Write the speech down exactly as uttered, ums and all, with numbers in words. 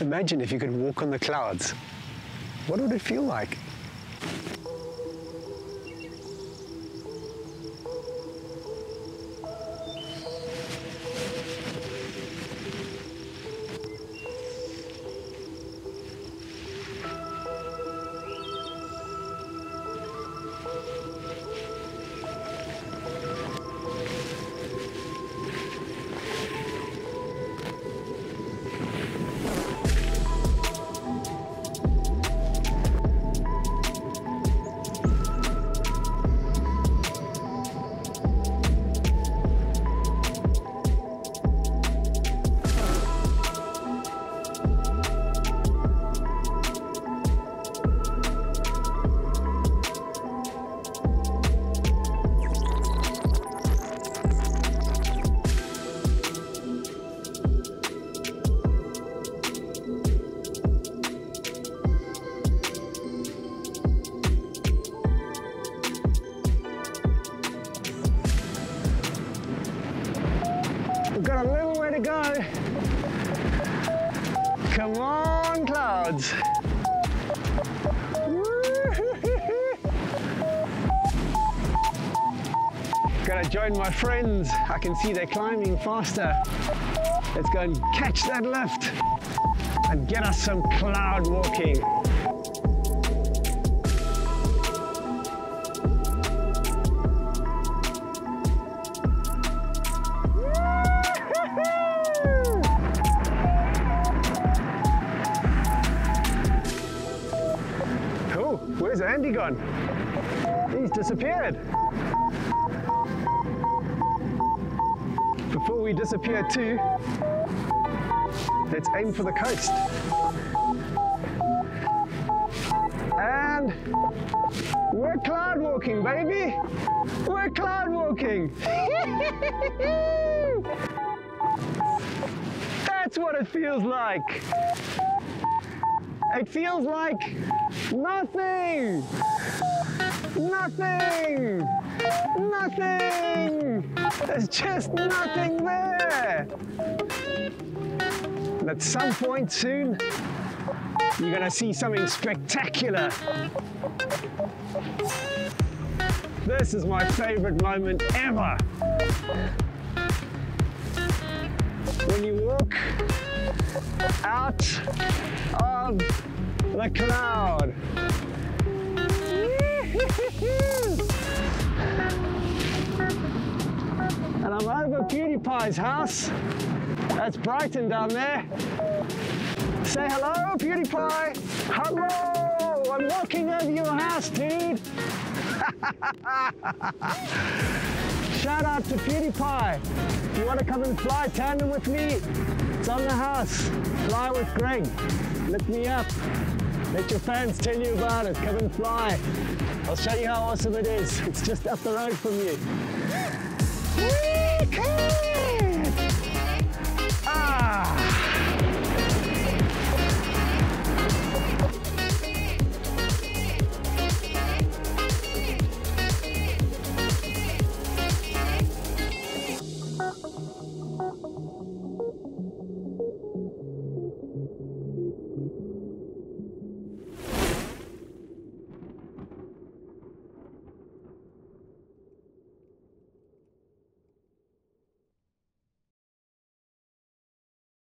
Imagine if you could walk on the clouds. What would it feel like? Got a little way to go. Come on, clouds. Gotta join my friends. I can see they're climbing faster. Let's go and catch that lift and get us some cloud walking. Where's Andy gone? He's disappeared. Before we disappear too, let's aim for the coast. And we're cloud walking, baby. We're cloud walking. That's what it feels like. It feels like nothing! Nothing! Nothing! There's just nothing there! And at some point soon, you're gonna see something spectacular. This is my favorite moment ever. When you walk out of the cloud. And I'm over PewDiePie's house. That's Brighton down there. Say hello, PewDiePie. Hello, I'm walking over your house, dude. Shout out to PewDiePie. If you want to come and fly tandem with me, it's on the house. Fly with Greg. Look me up. Let your fans tell you about it. Come and fly. I'll show you how awesome it is. It's just up the road from you.